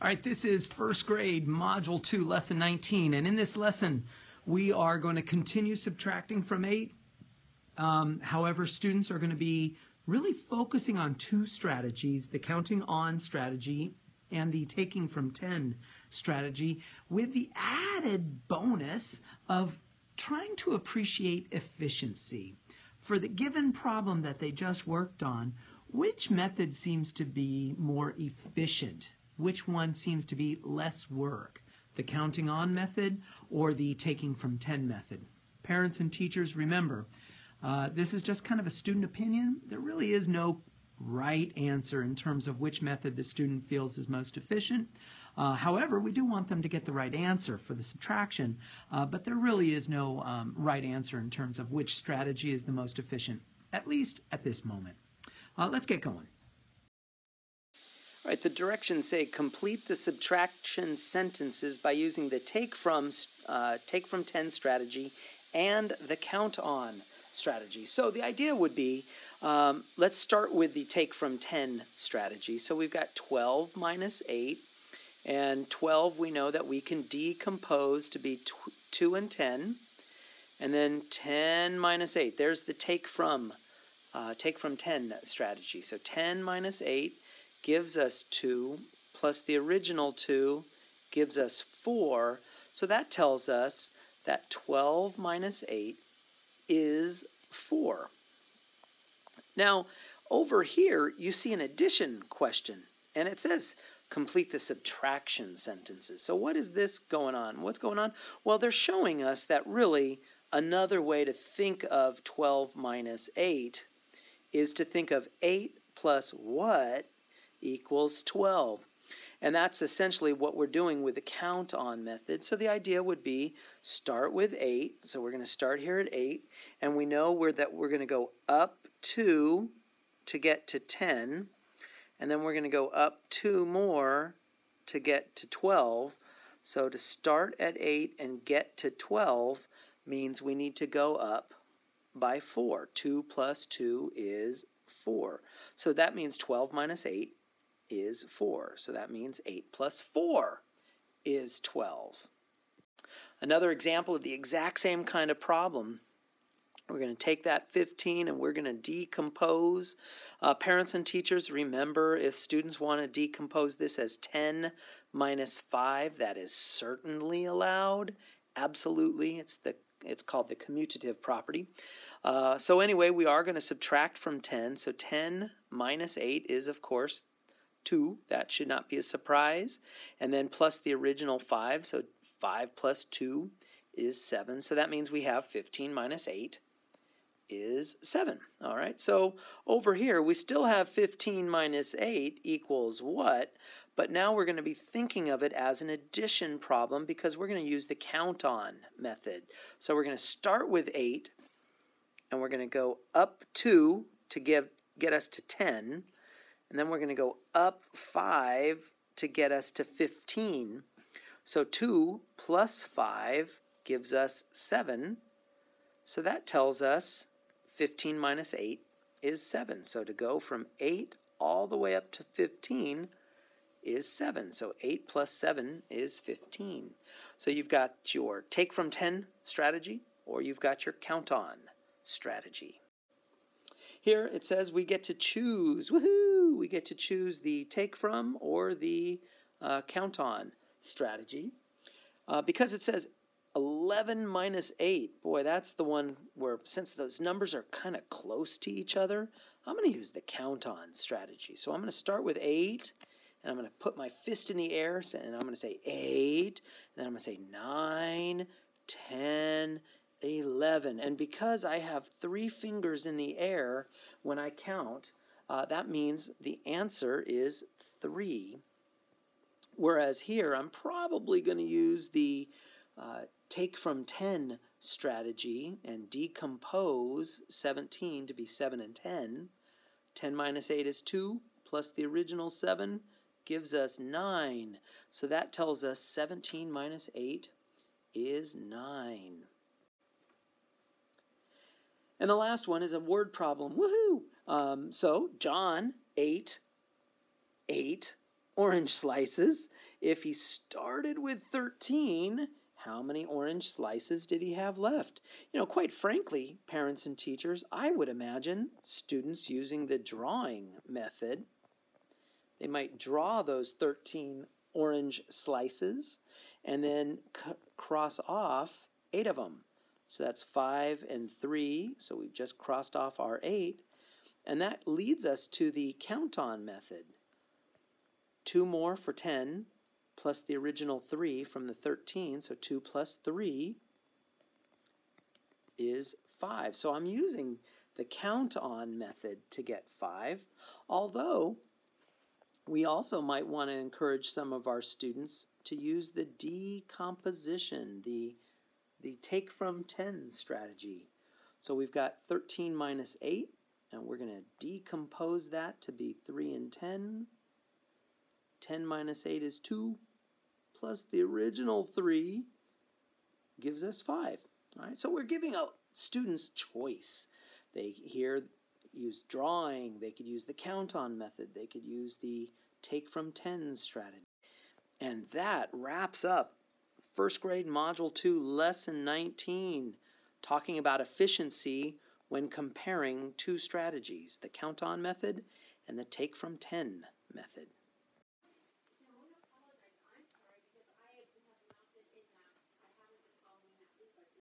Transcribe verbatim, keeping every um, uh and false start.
All right, this is first grade, module two, lesson nineteen. And in this lesson, we are going to continue subtracting from eight. Um, however, students are going to be really focusing on two strategies, the counting on strategy and the taking from ten strategy, with the added bonus of trying to appreciate efficiency. For the given problem that they just worked on, which method seems to be more efficient? Which one seems to be less work, the counting on method or the taking from ten method? Parents and teachers, remember, uh, this is just kind of a student opinion. There really is no right answer in terms of which method the student feels is most efficient. Uh, however, we do want them to get the right answer for the subtraction, uh, but there really is no um, right answer in terms of which strategy is the most efficient, at least at this moment. Uh, let's get going. Right, the directions say complete the subtraction sentences by using the take from uh, take from ten strategy and the count on strategy. So the idea would be, um, let's start with the take from ten strategy. So we've got twelve minus eight, and twelve we know that we can decompose to be two and ten, and then ten minus eight. There's the take from uh, take from ten strategy. So ten minus eight gives us two, plus the original two gives us four. So that tells us that twelve minus eight is four. Now, over here, you see an addition question, and it says complete the subtraction sentences. So what is this going on? What's going on? Well, they're showing us that really another way to think of twelve minus eight is to think of eight plus what equals twelve. And that's essentially what we're doing with the count on method. So the idea would be start with eight. So we're going to start here at eight, and we know we're that we're going to go up two to get to ten, and then we're going to go up two more to get to twelve. So to start at eight and get to twelve means we need to go up by four. two plus two is four. So that means twelve minus eight is four. So that means eight plus four is twelve. Another example of the exact same kind of problem. We're going to take that fifteen and we're going to decompose. Uh, parents and teachers, remember, if students want to decompose this as ten minus five, that is certainly allowed. Absolutely. It's the it's called the commutative property. Uh, so anyway, we are going to subtract from ten. So ten minus eight is, of course, two. That should not be a surprise. And then plus the original five, so five plus two is seven. So that means we have fifteen minus eight is seven. All right, so over here we still have fifteen minus eight equals what? But now we're going to be thinking of it as an addition problem because we're going to use the count on method. So we're going to start with eight, and we're going to go up two to give, get us to ten, and then we're going to go up five to get us to fifteen. So two plus five gives us seven. So that tells us fifteen minus eight is seven. So to go from eight all the way up to fifteen is seven. So eight plus seven is fifteen. So you've got your take from ten strategy, or you've got your count on strategy. Here it says we get to choose. Woohoo! We get to choose the take from or the uh, count on strategy. Uh, because it says eleven minus eight, boy, that's the one where, since those numbers are kind of close to each other, I'm going to use the count on strategy. So I'm going to start with eight, and I'm going to put my fist in the air, and I'm going to say eight, and then I'm going to say nine, ten, eleven. And because I have three fingers in the air when I count, uh, that means the answer is three. Whereas here, I'm probably going to use the uh, take from ten strategy and decompose seventeen to be seven and ten. ten minus eight is two, plus the original seven gives us nine. So that tells us seventeen minus eight is nine. And the last one is a word problem. Woohoo! Um, so John ate eight orange slices. If he started with thirteen, how many orange slices did he have left? You know, quite frankly, parents and teachers, I would imagine students using the drawing method, they might draw those thirteen orange slices and then c- cross off eight of them. So that's five and three, so we've just crossed off our eight. And that leads us to the count-on method. Two more for ten, plus the original three from the thirteen, so two plus three is five. So I'm using the count-on method to get five, although we also might want to encourage some of our students to use the decomposition, the, the take from ten strategy. So we've got thirteen minus eight, and we're going to decompose that to be three and ten. ten minus eight is two, plus the original three gives us five. All right, so we're giving out students choice. They here use drawing, they could use the count-on method, they could use the take from ten strategy. And that wraps up first grade module two, lesson nineteen, talking about efficiency when comparing two strategies, the count-on method and the take from ten method.